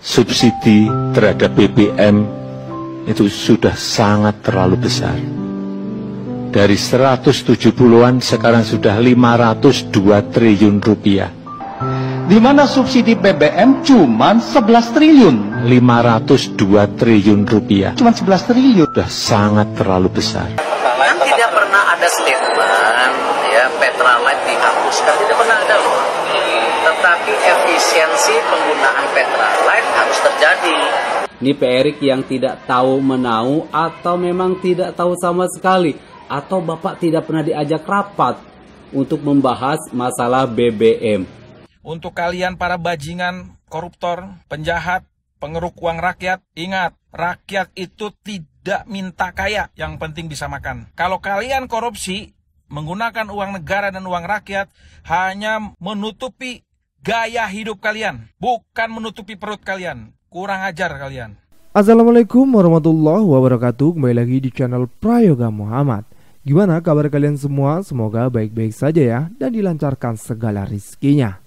subsidi terhadap BBM itu sudah sangat terlalu besar. Dari 170-an sekarang sudah 502 triliun rupiah. Di mana subsidi BBM cuma 11 triliun. 502 triliun rupiah. Cuma 11 triliun. Sudah sangat terlalu besar. Kan tidak pernah ada statement ya Pertalite dihapuskan, tidak pernah ada loh. Tetapi efisiensi penggunaan Pertalite harus terjadi. Ini Pak Erick yang tidak tahu menau atau memang tidak tahu sama sekali atau Bapak tidak pernah diajak rapat untuk membahas masalah BBM. Untuk kalian para bajingan, koruptor, penjahat, pengeruk uang rakyat, ingat, rakyat itu tidak minta kaya, yang penting bisa makan. Kalau kalian korupsi, menggunakan uang negara dan uang rakyat, hanya menutupi gaya hidup kalian, bukan menutupi perut kalian. Kurang ajar kalian. Assalamualaikum warahmatullahi wabarakatuh, kembali lagi di channel Prayoga Muhammad. Gimana kabar kalian semua? Semoga baik-baik saja ya, dan dilancarkan segala rizkinya.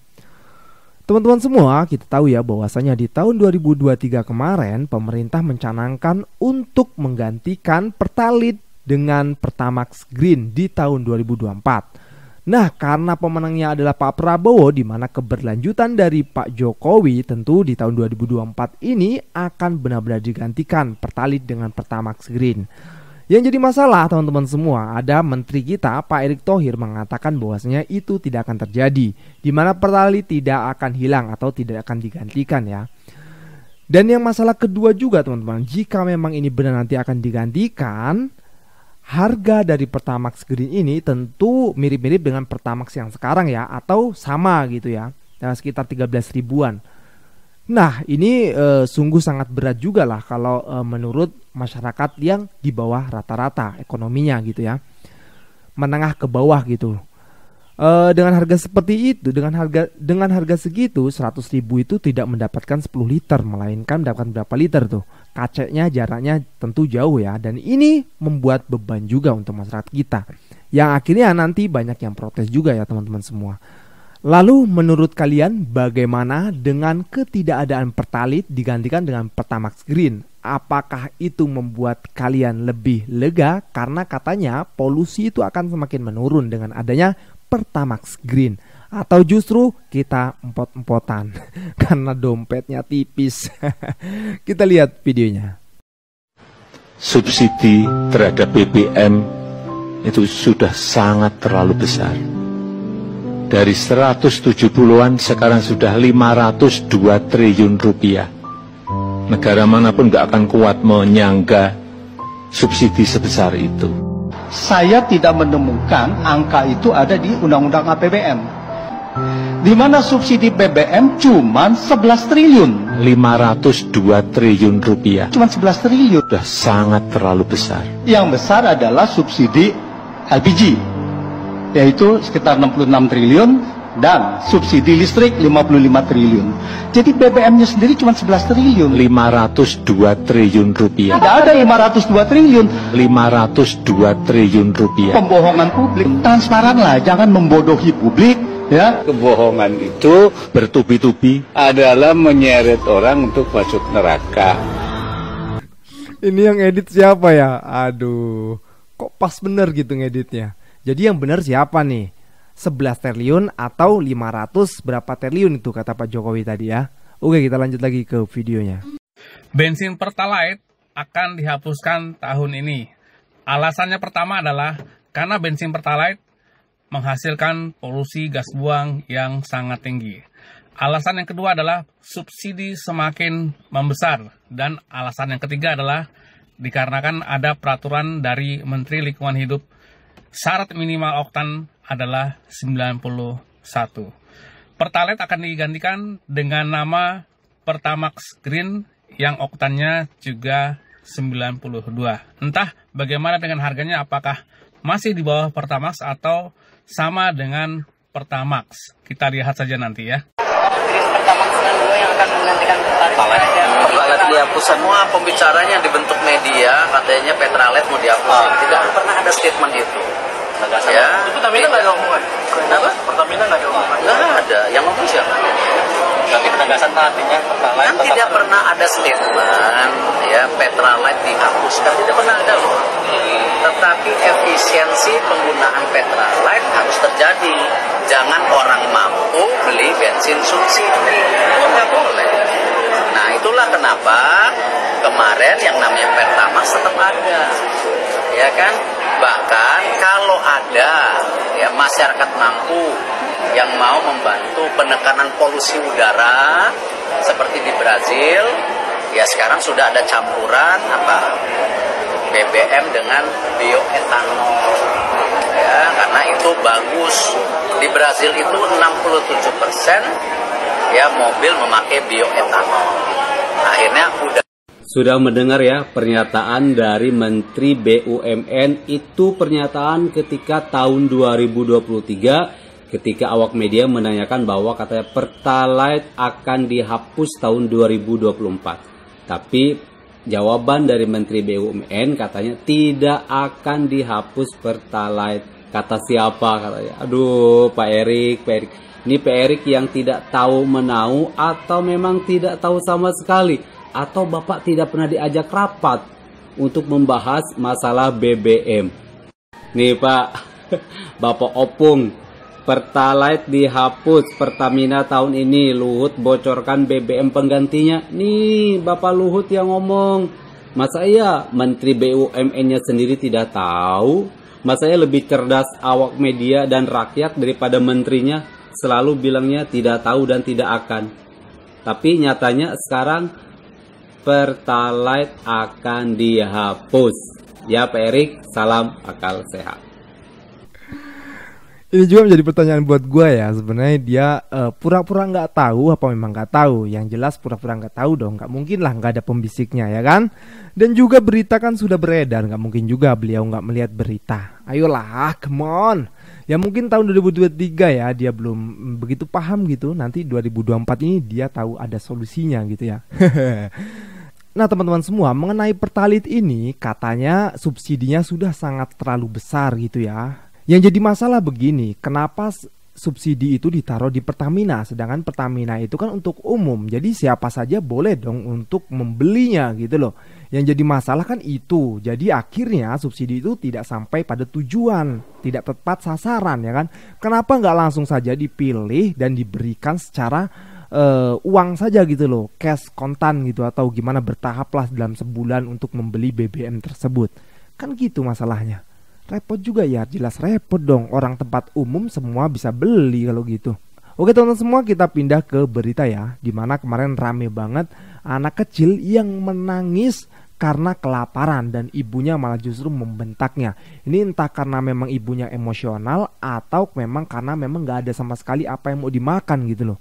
Teman-teman semua, kita tahu ya bahwasanya di tahun 2023 kemarin pemerintah mencanangkan untuk menggantikan Pertalite dengan Pertamax Green di tahun 2024. Nah, karena pemenangnya adalah Pak Prabowo, di mana keberlanjutan dari Pak Jokowi tentu di tahun 2024 ini akan benar-benar digantikan Pertalite dengan Pertamax Green. Yang jadi masalah teman-teman semua, ada menteri kita Pak Erick Thohir mengatakan bahwasanya itu tidak akan terjadi, di mana Pertalite tidak akan hilang atau tidak akan digantikan ya. Dan yang masalah kedua juga teman-teman, jika memang ini benar nanti akan digantikan, harga dari Pertamax Green ini tentu mirip-mirip dengan Pertamax yang sekarang ya, atau sama gitu ya, sekitar 13 ribuan. Nah, ini sungguh sangat berat juga lah kalau menurut masyarakat yang di bawah rata-rata ekonominya gitu ya, menengah ke bawah gitu. Dengan harga seperti itu, dengan harga segitu 100 ribu itu tidak mendapatkan 10 liter, melainkan mendapatkan berapa liter tuh. Kaceknya, jaraknya tentu jauh ya, dan ini membuat beban juga untuk masyarakat kita, yang akhirnya nanti banyak yang protes juga ya teman-teman semua. Lalu menurut kalian bagaimana dengan ketidakadaan Pertalite digantikan dengan Pertamax Green? Apakah itu membuat kalian lebih lega? Karena katanya polusi itu akan semakin menurun dengan adanya Pertamax Green. Atau justru kita empot-empotan karena dompetnya tipis. Kita lihat videonya. Subsidi terhadap BBM itu sudah sangat terlalu besar. Dari 170-an sekarang sudah 502 triliun rupiah. Negara manapun nggak akan kuat menyangga subsidi sebesar itu. Saya tidak menemukan angka itu ada di Undang-Undang APBN. Di mana subsidi BBM cuma 11 triliun. 502 triliun rupiah. Cuma 11 triliun. Sudah sangat terlalu besar. Yang besar adalah subsidi LPG, yaitu sekitar 66 triliun, dan subsidi listrik 55 triliun. Jadi BBM-nya sendiri cuma 11 triliun. 502 triliun rupiah. Tidak ada 502 triliun. 502 triliun rupiah. Pembohongan publik, transparanlah, jangan membodohi publik ya. Kebohongan itu bertubi-tubi adalah menyeret orang untuk masuk neraka. Ini yang edit siapa ya? Aduh, kok pas bener gitu ngeditnya. Jadi yang benar siapa nih? 11 triliun atau 500 berapa triliun itu kata Pak Jokowi tadi ya. Oke, kita lanjut lagi ke videonya. Bensin Pertalite akan dihapuskan tahun ini. Alasannya pertama adalah karena bensin Pertalite menghasilkan polusi gas buang yang sangat tinggi. Alasan yang kedua adalah subsidi semakin membesar. Dan alasan yang ketiga adalah dikarenakan ada peraturan dari Menteri Lingkungan Hidup, syarat minimal oktan adalah 91. Pertalite akan digantikan dengan nama Pertamax Green yang oktannya juga 92. Entah bagaimana dengan harganya, apakah masih di bawah Pertamax atau sama dengan Pertamax. Kita lihat saja nanti ya. Pertamax yang akan menggantikan Pertalite. Pertalite dihapus semua, pembicaranya dibentuk media katanya Pertalite mau dihapus. Tidak pernah ada statement itu. Ya, itu Pertamina nggak ada omongan. Kenapa? Pertamina nggak ada omongan. Nggak ada. Yang ngomong siapa? tapi penegasan artinya Pertalite kan tidak pernah ada statement ya Pertalite dihapuskan, tidak pernah ada loh. Tetapi efisiensi penggunaan Pertalite harus terjadi. Jangan orang mampu beli bensin subsidi, itu nggak boleh. Nah itulah kenapa kemarin yang namanya Pertamax tetap ada, ya kan? Bahkan kalau ada ya masyarakat mampu yang mau membantu penekanan polusi udara seperti di Brazil, ya sekarang sudah ada campuran apa BBM dengan bioetanol, ya karena itu bagus. Di Brazil itu 67% ya mobil memakai bioetanol. Akhirnya udah. Sudah mendengar ya pernyataan dari Menteri BUMN, itu pernyataan ketika tahun 2023 ketika awak media menanyakan bahwa katanya Pertalite akan dihapus tahun 2024. Tapi jawaban dari Menteri BUMN katanya tidak akan dihapus Pertalite. Kata siapa katanya? Aduh Pak Erick. Ini Pak Erick yang tidak tahu menahu atau memang tidak tahu sama sekali. Atau Bapak tidak pernah diajak rapat untuk membahas masalah BBM. Nih Pak, Bapak opung, Pertalite dihapus Pertamina tahun ini, Luhut bocorkan BBM penggantinya. Nih Bapak Luhut yang ngomong. Masa iya Menteri BUMN-nya sendiri tidak tahu? Masa iya lebih cerdas awak media dan rakyat daripada menterinya? Selalu bilangnya tidak tahu dan tidak akan. Tapi nyatanya sekarang Pertalite akan dihapus. Ya Pak Erick, salam akal sehat. Ini juga menjadi pertanyaan buat gue ya. Sebenarnya dia pura-pura nggak tahu apa memang nggak tahu. Yang jelas pura-pura nggak tahu dong. Nggak mungkin lah nggak ada pembisiknya ya kan. Dan juga berita kan sudah beredar. Nggak mungkin juga beliau nggak melihat berita. Ayolah, come on. Ya mungkin tahun 2023 ya dia belum begitu paham gitu. Nanti 2024 ini dia tahu ada solusinya gitu ya. Nah teman-teman semua, mengenai Pertalite ini katanya subsidinya sudah sangat terlalu besar gitu ya. Yang jadi masalah begini, kenapa subsidi itu ditaruh di Pertamina, sedangkan Pertamina itu kan untuk umum, jadi siapa saja boleh dong untuk membelinya gitu loh. Yang jadi masalah kan itu, jadi akhirnya subsidi itu tidak sampai pada tujuan, tidak tepat sasaran ya kan. Kenapa nggak langsung saja dipilih dan diberikan secara uang saja gitu loh, cash kontan gitu, atau gimana bertahap lah dalam sebulan untuk membeli BBM tersebut. Kan gitu masalahnya. Repot juga ya, jelas repot dong, orang tempat umum semua bisa beli kalau gitu. Oke teman-teman semua, kita pindah ke berita ya, dimana kemarin rame banget anak kecil yang menangis karena kelaparan dan ibunya malah justru membentaknya. Ini entah karena memang ibunya emosional atau memang karena memang gak ada sama sekali apa yang mau dimakan gitu loh.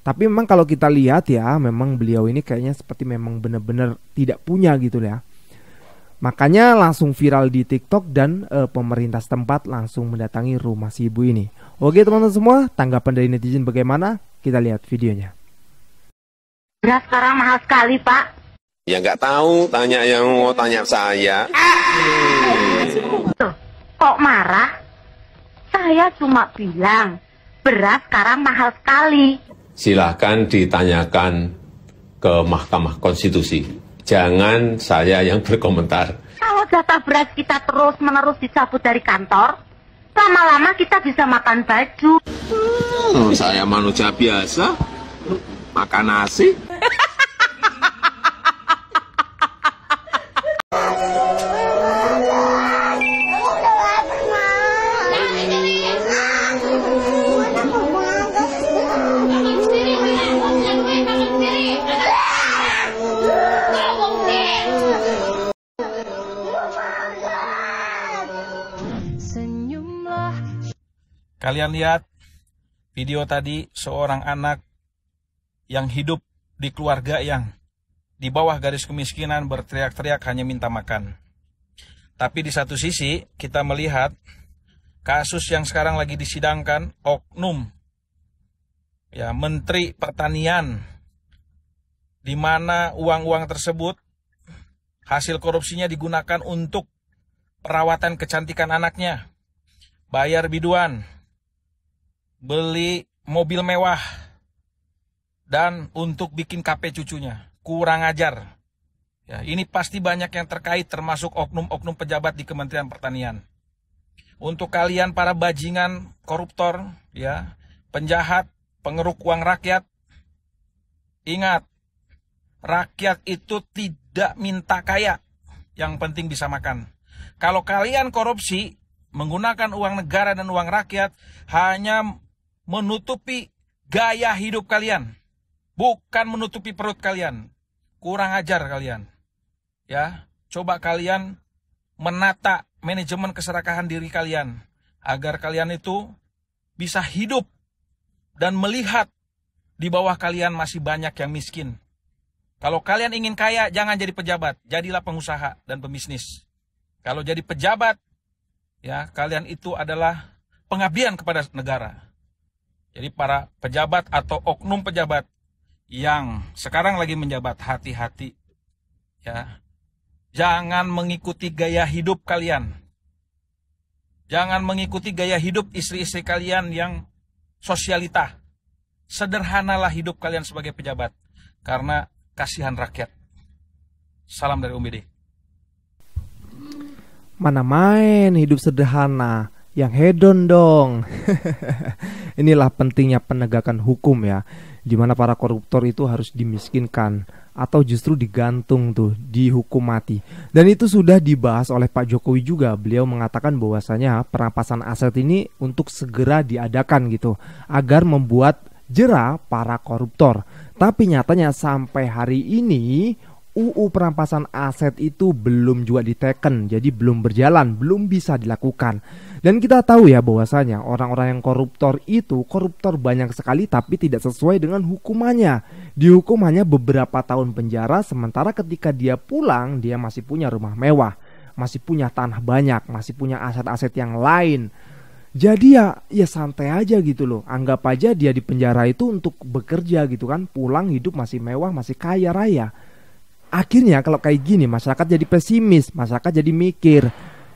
Tapi memang kalau kita lihat ya, memang beliau ini kayaknya seperti memang benar-benar tidak punya gitu ya. Makanya langsung viral di TikTok dan pemerintah setempat langsung mendatangi rumah si ibu ini. Oke teman-teman semua, tanggapan dari netizen bagaimana? Kita lihat videonya. Beras sekarang mahal sekali Pak. Ya nggak tahu, tanya yang mau tanya saya. Tuh, kok marah? Saya cuma bilang beras sekarang mahal sekali. Silahkan ditanyakan ke Mahkamah Konstitusi. Jangan saya yang berkomentar. Kalau jatah beras kita terus-menerus dicabut dari kantor, lama-lama kita bisa makan baju. Saya manusia biasa, makan nasi. Kalian lihat video tadi, seorang anak yang hidup di keluarga yang di bawah garis kemiskinan berteriak-teriak hanya minta makan. Tapi di satu sisi kita melihat kasus yang sekarang lagi disidangkan, oknum ya Menteri Pertanian, di mana uang-uang tersebut hasil korupsinya digunakan untuk perawatan kecantikan anaknya, bayar biduan, beli mobil mewah, dan untuk bikin KP cucunya. Kurang ajar. Ya, ini pasti banyak yang terkait, termasuk oknum-oknum pejabat di Kementerian Pertanian. Untuk kalian para bajingan, koruptor, ya, penjahat, pengeruk uang rakyat, ingat, rakyat itu tidak minta kaya, yang penting bisa makan. Kalau kalian korupsi, menggunakan uang negara dan uang rakyat, hanya menutupi gaya hidup kalian, bukan menutupi perut kalian. Kurang ajar kalian. Ya, coba kalian menata manajemen keserakahan diri kalian, agar kalian itu bisa hidup dan melihat di bawah kalian masih banyak yang miskin. Kalau kalian ingin kaya, jangan jadi pejabat, jadilah pengusaha dan pembisnis. Kalau jadi pejabat, ya, kalian itu adalah pengabdian kepada negara. Jadi para pejabat atau oknum pejabat yang sekarang lagi menjabat, hati-hati, ya. Jangan mengikuti gaya hidup kalian. Jangan mengikuti gaya hidup istri-istri kalian yang sosialita. Sederhanalah hidup kalian sebagai pejabat, karena kasihan rakyat. Salam dari UMBD. Mana main hidup sederhana, yang hedon dong. Inilah pentingnya penegakan hukum, ya, dimana para koruptor itu harus dimiskinkan atau justru digantung tuh, dihukum mati. Dan itu sudah dibahas oleh Pak Jokowi juga. Beliau mengatakan bahwasanya perampasan aset ini untuk segera diadakan gitu, agar membuat jera para koruptor. Tapi nyatanya sampai hari ini UU perampasan aset itu belum juga diteken, jadi belum berjalan, belum bisa dilakukan. Dan kita tahu ya bahwasanya orang-orang yang koruptor itu, koruptor banyak sekali tapi tidak sesuai dengan hukumannya. Dihukum hanya beberapa tahun penjara, sementara ketika dia pulang dia masih punya rumah mewah, masih punya tanah banyak, masih punya aset-aset yang lain. Jadi ya santai aja gitu loh. Anggap aja dia di penjara itu untuk bekerja gitu kan, pulang hidup masih mewah, masih kaya raya. Akhirnya kalau kayak gini masyarakat jadi pesimis, masyarakat jadi mikir.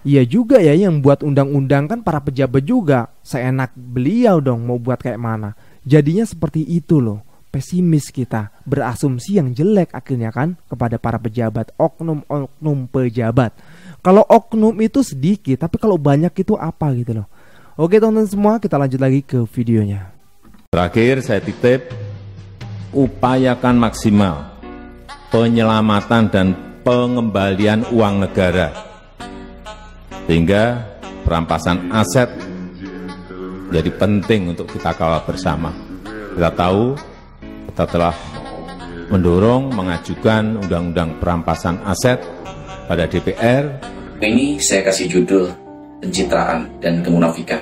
Iya juga ya yang buat undang-undang kan para pejabat juga, seenak beliau dong mau buat kayak mana. Jadinya seperti itu loh, pesimis kita, berasumsi yang jelek akhirnya kan kepada para pejabat, oknum-oknum pejabat. Kalau oknum itu sedikit, tapi kalau banyak itu apa gitu loh. Oke teman-teman semua, kita lanjut lagi ke videonya. Terakhir saya titip, upayakan maksimal penyelamatan dan pengembalian uang negara, sehingga perampasan aset jadi penting untuk kita kawal bersama. Kita tahu, kita telah mendorong mengajukan Undang-Undang Perampasan Aset pada DPR. Ini saya kasih judul pencitraan dan kemunafikan.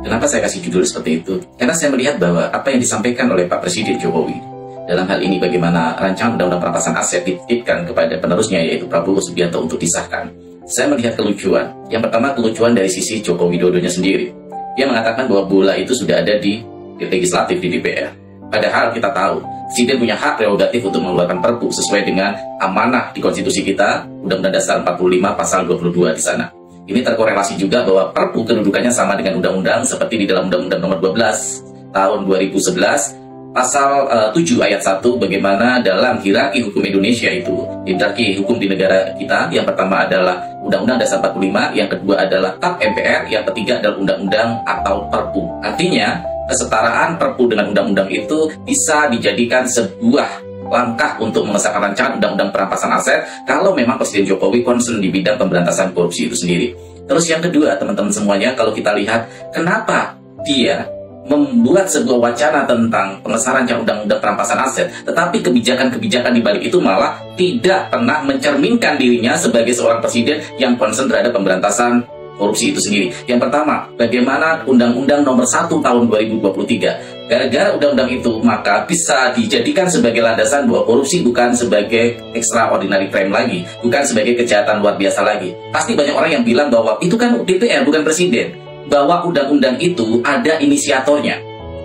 Kenapa saya kasih judul seperti itu? Karena saya melihat bahwa apa yang disampaikan oleh Pak Presiden Jokowi dalam hal ini bagaimana rancangan Undang-Undang Perampasan Aset dititipkan kepada penerusnya yaitu Prabowo Subianto untuk disahkan. Saya melihat kelucuan. Yang pertama kelucuan dari sisi Joko Widodonya sendiri. Dia mengatakan bahwa bola itu sudah ada di legislatif di DPR. Padahal kita tahu Presiden punya hak prerogatif untuk mengeluarkan Perpu sesuai dengan amanah di konstitusi kita, Undang-Undang Dasar 45 pasal 22 di sana. Ini terkorelasi juga bahwa Perpu kedudukannya sama dengan undang-undang seperti di dalam Undang-Undang Nomor 12 tahun 2011 Pasal 7 ayat 1, bagaimana dalam hierarki hukum Indonesia itu, hierarki hukum di negara kita, yang pertama adalah Undang-Undang Dasar 45, yang kedua adalah TAP MPR, yang ketiga adalah Undang-Undang atau Perpu. Artinya, kesetaraan Perpu dengan Undang-Undang itu bisa dijadikan sebuah langkah untuk mengesahkan rancangan Undang-Undang Perampasan Aset kalau memang Presiden Jokowi concern di bidang pemberantasan korupsi itu sendiri. Terus yang kedua, teman-teman semuanya, kalau kita lihat, kenapa dia membuat sebuah wacana tentang pengesahan Undang-Undang Perampasan Aset, tetapi kebijakan-kebijakan di balik itu malah tidak pernah mencerminkan dirinya sebagai seorang presiden yang concern terhadap pemberantasan korupsi itu sendiri. Yang pertama, bagaimana Undang-Undang Nomor 1 Tahun 2023. Gara-gara undang-undang itu, maka bisa dijadikan sebagai landasan bahwa korupsi bukan sebagai extraordinary crime lagi, bukan sebagai kejahatan luar biasa lagi. Pasti banyak orang yang bilang bahwa itu kan DPR, bukan presiden, bahwa undang-undang itu ada inisiatornya.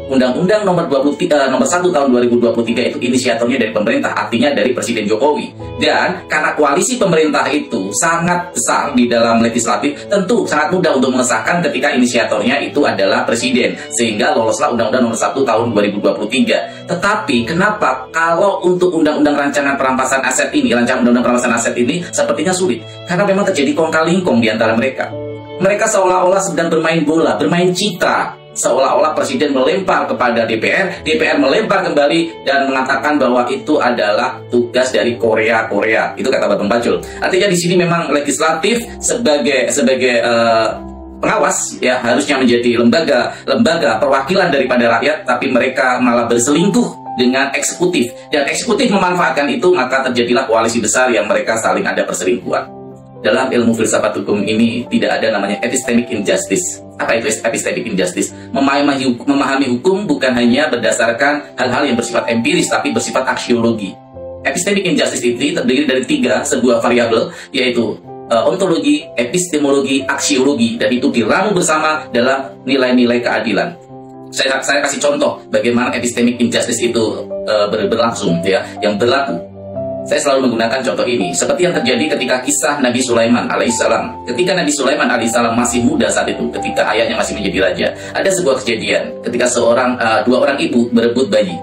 Undang-Undang nomor 1 tahun 2023 itu inisiatornya dari pemerintah, artinya dari Presiden Jokowi. Dan karena koalisi pemerintah itu sangat besar di dalam legislatif, tentu sangat mudah untuk mengesahkan ketika inisiatornya itu adalah Presiden. Sehingga loloslah Undang-Undang nomor 1 tahun 2023. Tetapi kenapa kalau untuk Undang-Undang rancangan perampasan aset ini, rancangan Undang-Undang perampasan aset ini sepertinya sulit? Karena memang terjadi kongkal-lingkong di antara mereka. Mereka seolah-olah sedang bermain bola, bermain citra. Seolah-olah Presiden melempar kepada DPR, DPR melempar kembali dan mengatakan bahwa itu adalah tugas dari Korea. Itu kata Bang Pacul. Artinya di sini memang legislatif sebagai pengawas ya harusnya menjadi lembaga perwakilan daripada rakyat, tapi mereka malah berselingkuh dengan eksekutif. Dan eksekutif memanfaatkan itu, maka terjadilah koalisi besar yang mereka saling ada perselingkuhan. Dalam ilmu filsafat hukum ini tidak ada namanya epistemic injustice. Apa itu epistemic injustice? Memahami hukum bukan hanya berdasarkan hal-hal yang bersifat empiris, tapi bersifat aksiologi. Epistemic injustice ini terdiri dari tiga sebuah variabel, yaitu ontologi, epistemologi, aksiologi, dan itu diramu bersama dalam nilai-nilai keadilan. Saya kasih contoh bagaimana epistemic injustice itu berlangsung ya, yang berlaku. Saya selalu menggunakan contoh ini, seperti yang terjadi ketika kisah Nabi Sulaiman alaihissalam. Ketika Nabi Sulaiman alaihissalam masih muda saat itu, ketika ayahnya masih menjadi raja, ada sebuah kejadian ketika dua orang ibu berebut bayi.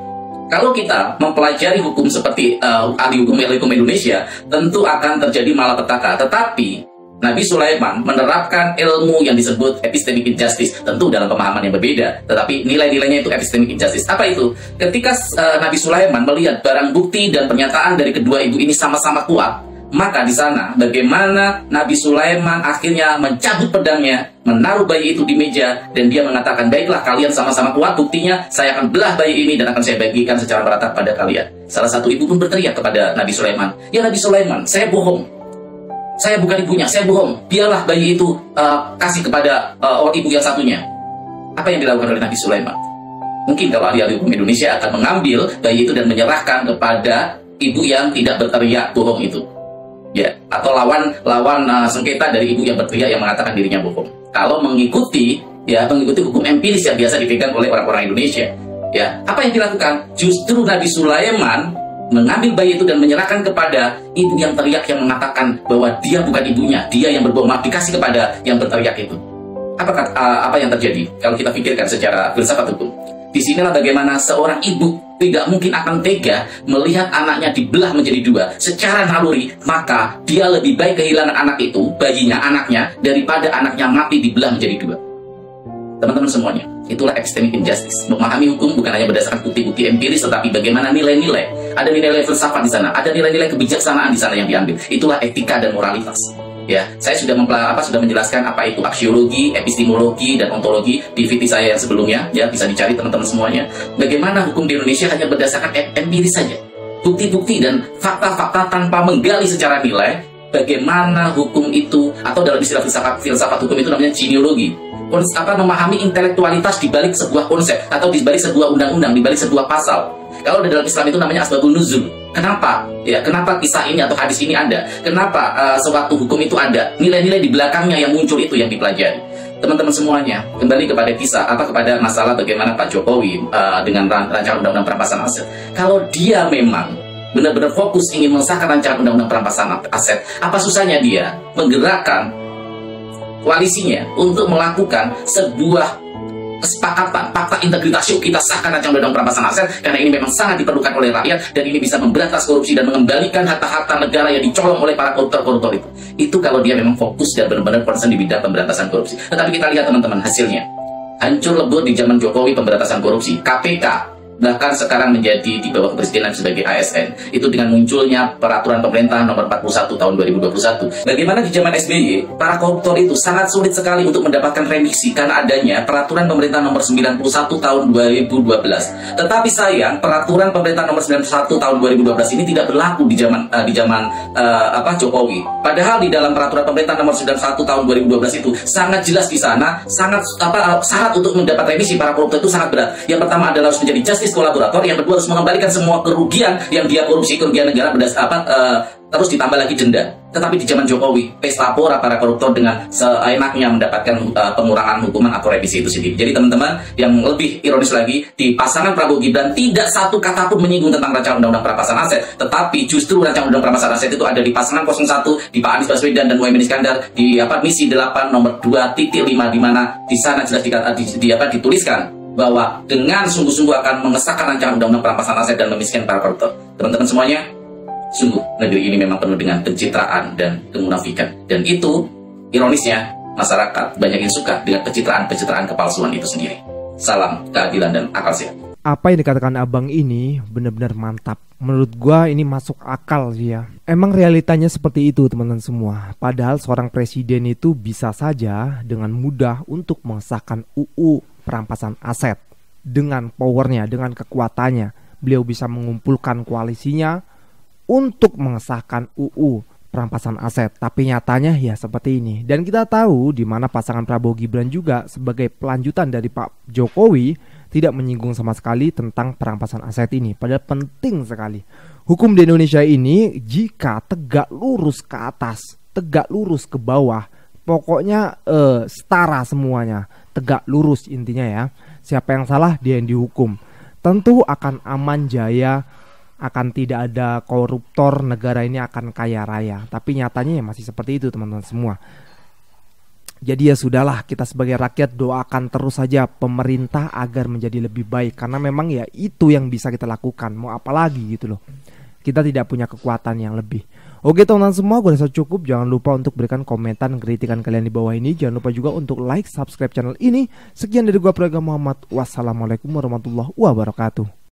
Kalau kita mempelajari hukum seperti ahli hukum Indonesia, tentu akan terjadi malapetaka. Tetapi Nabi Sulaiman menerapkan ilmu yang disebut epistemic injustice, tentu dalam pemahaman yang berbeda, tetapi nilai-nilainya itu epistemic injustice. Apa itu? Ketika Nabi Sulaiman melihat barang bukti dan pernyataan dari kedua ibu ini sama-sama kuat, maka di sana bagaimana Nabi Sulaiman akhirnya mencabut pedangnya, menaruh bayi itu di meja, dan dia mengatakan, baiklah kalian sama-sama kuat, buktinya saya akan belah bayi ini dan akan saya bagikan secara merata pada kalian. Salah satu ibu pun berteriak kepada Nabi Sulaiman, ya Nabi Sulaiman, saya bohong. Saya bukan ibunya, saya bohong. Biarlah bayi itu kasih kepada ibu yang satunya. Apa yang dilakukan oleh Nabi Sulaiman? Mungkin kalau ahli-ahli hukum Indonesia akan mengambil bayi itu dan menyerahkan kepada ibu yang tidak berteriak bohong itu. Ya, atau lawan sengketa dari ibu yang berteriak yang mengatakan dirinya bohong. Kalau mengikuti hukum empiris yang biasa dipegang oleh orang-orang Indonesia. Ya, apa yang dilakukan? Justru Nabi Sulaiman mengambil bayi itu dan menyerahkan kepada ibu yang teriak yang mengatakan bahwa dia bukan ibunya, dia yang berbohong, dikasih kepada yang berteriak itu. Apa yang terjadi kalau kita pikirkan secara filsafat hukum? Disinilah bagaimana seorang ibu tidak mungkin akan tega melihat anaknya dibelah menjadi dua. Secara naluri, maka dia lebih baik kehilangan anak itu, bayinya, anaknya, daripada anaknya mati dibelah menjadi dua. Teman-teman semuanya, itulah epistemic injustice. Memahami hukum bukan hanya berdasarkan bukti-bukti empiris, tetapi bagaimana nilai-nilai. Ada nilai-nilai filsafat di sana, ada nilai-nilai kebijaksanaan di sana yang diambil. Itulah etika dan moralitas. Ya, saya sudah menjelaskan apa itu aksiologi, epistemologi, dan ontologi di video saya yang sebelumnya. Ya, bisa dicari teman-teman semuanya. Bagaimana hukum di Indonesia hanya berdasarkan empiris saja, bukti-bukti dan fakta-fakta tanpa menggali secara nilai. Bagaimana hukum itu, atau dalam istilah filsafat hukum itu namanya genealogi, memahami intelektualitas di balik sebuah konsep atau di balik sebuah undang-undang, di balik sebuah pasal. Kalau dalam Islam itu namanya asbabun nuzul. Kenapa? Ya, kenapa kisah ini atau hadis ini ada? Kenapa suatu hukum itu ada? Nilai-nilai di belakangnya yang muncul itu yang dipelajari. Teman-teman semuanya, kembali kepada kepada masalah bagaimana Pak Jokowi dengan rancangan undang-undang perampasan aset. Kalau dia memang benar-benar fokus ingin mengesahkan rancangan undang-undang perampasan aset, apa susahnya dia menggerakkan koalisinya untuk melakukan sebuah kesepakatan, fakta integritas, yuk kita sahkan rancangan undang-undang perampasan aset, karena ini memang sangat diperlukan oleh rakyat, dan ini bisa memberantas korupsi dan mengembalikan harta-harta negara yang dicolong oleh para koruptor-koruptor itu. Itu kalau dia memang fokus dan benar-benar concern di bidang pemberantasan korupsi. Tetapi kita lihat teman-teman hasilnya, hancur lebur di zaman Jokowi pemberantasan korupsi, KPK, bahkan sekarang menjadi di bawah kepresidenan sebagai ASN, itu dengan munculnya Peraturan Pemerintah Nomor 41 Tahun 2021. Bagaimana di zaman SBY, para koruptor itu sangat sulit sekali untuk mendapatkan remisi karena adanya Peraturan Pemerintah Nomor 91 Tahun 2012. Tetapi sayang, Peraturan Pemerintah Nomor 91 Tahun 2012 ini tidak berlaku di zaman Jokowi. Padahal di dalam Peraturan Pemerintah Nomor 91 Tahun 2012 itu sangat jelas di sana, sangat syarat untuk mendapat remisi para koruptor itu sangat berat. Yang pertama adalah harus menjadi justice justice kolaborator, yang kedua harus mengembalikan semua kerugian yang dia korupsi, kerugian negara berdasar apa, terus ditambah lagi denda. Tetapi di zaman Jokowi, pesta pora para koruptor dengan seenaknya mendapatkan pengurangan hukuman atau revisi itu sendiri. Jadi teman-teman, yang lebih ironis lagi, di pasangan Prabowo Gibran tidak satu kata pun menyinggung tentang rancangan undang-undang perampasan aset, tetapi justru rancangan undang-undang perampasan aset itu ada di pasangan 01 di Pak Anies Baswedan dan Muhaimin Iskandar di misi 8 nomor 2.5, di mana di sana jelas dituliskan bahwa dengan sungguh-sungguh akan mengesahkan rancangan undang-undang perampasan aset dan memiskinkan para koruptor. Teman-teman semuanya, sungguh negeri ini memang penuh dengan pencitraan dan kemunafikan. Dan itu ironisnya masyarakat banyak yang suka dengan pencitraan-pencitraan kepalsuan itu sendiri. Salam keadilan dan akal sehat. Apa yang dikatakan abang ini benar-benar mantap. Menurut gua ini masuk akal ya. Emang realitanya seperti itu teman-teman semua. Padahal seorang presiden itu bisa saja dengan mudah untuk mengesahkan UU perampasan aset. Dengan powernya, dengan kekuatannya, beliau bisa mengumpulkan koalisinya untuk mengesahkan UU perampasan aset. Tapi nyatanya ya seperti ini. Dan kita tahu di mana pasangan Prabowo Gibran juga sebagai pelanjutan dari Pak Jokowi tidak menyinggung sama sekali tentang perampasan aset ini. Padahal penting sekali. Hukum di Indonesia ini jika tegak lurus ke atas, tegak lurus ke bawah, pokoknya setara semuanya. Tegak lurus intinya ya. Siapa yang salah dia yang dihukum. Tentu akan aman jaya, akan tidak ada koruptor, negara ini akan kaya raya. Tapi nyatanya ya masih seperti itu teman-teman semua. Jadi ya sudahlah, kita sebagai rakyat doakan terus saja pemerintah agar menjadi lebih baik. Karena memang ya itu yang bisa kita lakukan. Mau apa lagi gitu loh. Kita tidak punya kekuatan yang lebih. Oke teman-teman semua, gue rasa cukup. Jangan lupa untuk berikan komentar dan kritikan kalian di bawah ini. Jangan lupa juga untuk like, subscribe channel ini. Sekian dari gue Prayoga Muhammad. Wassalamualaikum warahmatullahi wabarakatuh.